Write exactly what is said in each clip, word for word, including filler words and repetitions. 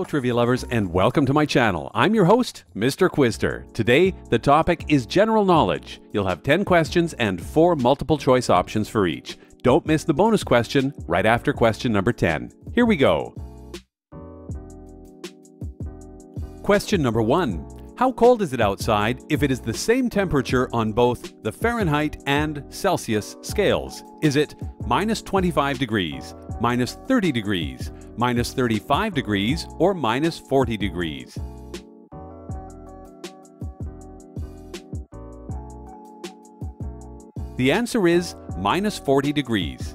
Hello trivia lovers and welcome to my channel. I'm your host, Mister Quizster. Today, the topic is general knowledge. You'll have ten questions and four multiple choice options for each. Don't miss the bonus question right after question number ten. Here we go. Question number one. How cold is it outside if it is the same temperature on both the Fahrenheit and Celsius scales? Is it minus twenty-five degrees, minus thirty degrees, minus thirty-five degrees, or minus forty degrees? The answer is minus forty degrees.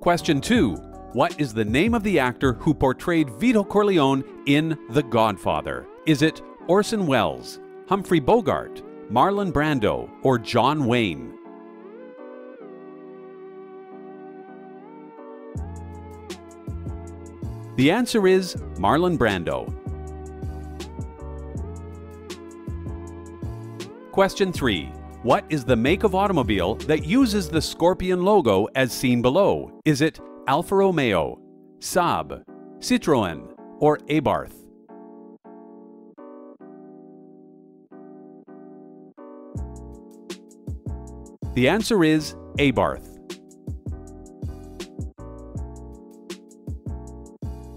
Question two. What is the name of the actor who portrayed Vito Corleone in The Godfather? Is it Orson Welles, Humphrey Bogart, Marlon Brando, or John Wayne? The answer is Marlon Brando. Question three. What is the make of automobile that uses the Scorpion logo as seen below? Is it Alfa Romeo, Saab, Citroën, or Abarth? The answer is Abarth.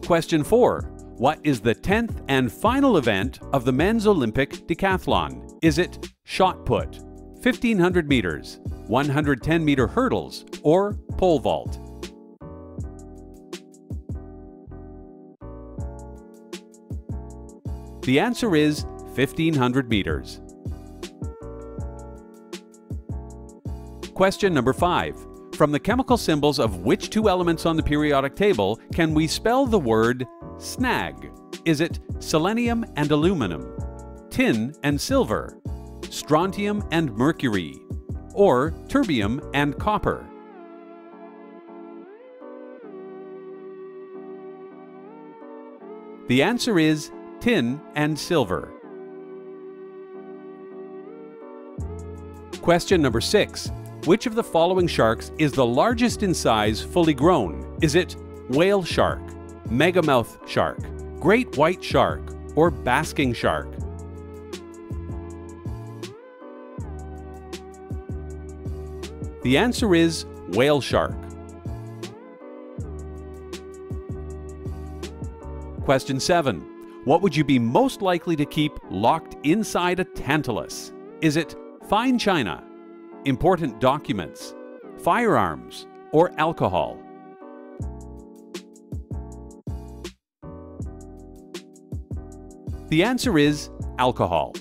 Question four. What is the tenth and final event of the men's Olympic decathlon? Is it shot put, fifteen hundred meters, one hundred ten meter hurdles, or pole vault? The answer is fifteen hundred meters. Question number five. From the chemical symbols of which two elements on the periodic table can we spell the word snag? Is it selenium and aluminum, tin and silver, strontium and mercury, or terbium and copper? The answer is tin and silver. Question number six. Which of the following sharks is the largest in size fully grown? Is it whale shark, megamouth shark, great white shark, or basking shark? The answer is whale shark. Question seven. What would you be most likely to keep locked inside a Tantalus? Is it fine china, important documents, firearms, or alcohol? The answer is alcohol.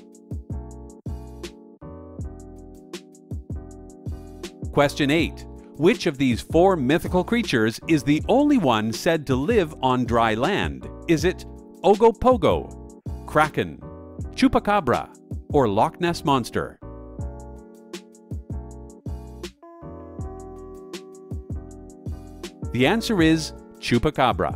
Question eight. Which of these four mythical creatures is the only one said to live on dry land? Is it Ogopogo, Kraken, Chupacabra, or Loch Ness Monster? The answer is Chupacabra.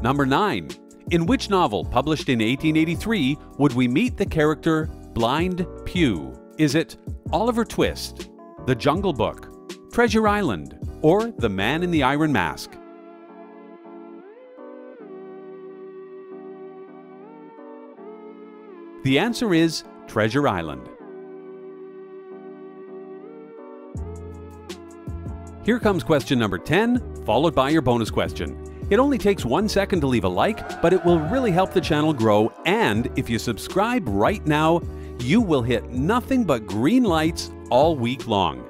Number nine. In which novel published in eighteen eighty-three would we meet the character Blind Pew? Is it Oliver Twist, The Jungle Book, Treasure Island, or The Man in the Iron Mask? The answer is Treasure Island. Here comes question number ten, followed by your bonus question. It only takes one second to leave a like, but it will really help the channel grow, and if you subscribe right now, you will hit nothing but green lights all week long.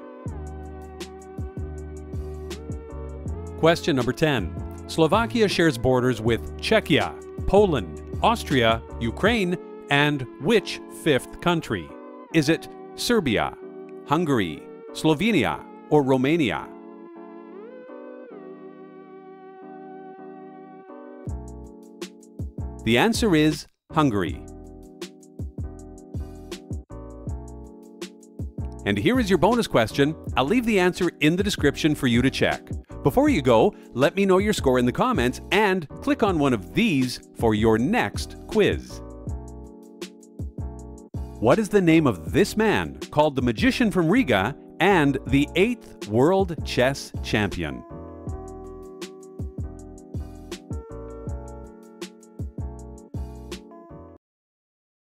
Question number ten. Slovakia shares borders with Czechia, Poland, Austria, Ukraine, and which fifth country? Is it Serbia, Hungary, Slovenia, or Romania? The answer is Hungary. And here is your bonus question. I'll leave the answer in the description for you to check. Before you go, let me know your score in the comments and click on one of these for your next quiz. What is the name of this man called the magician from Riga and the eighth World Chess Champion.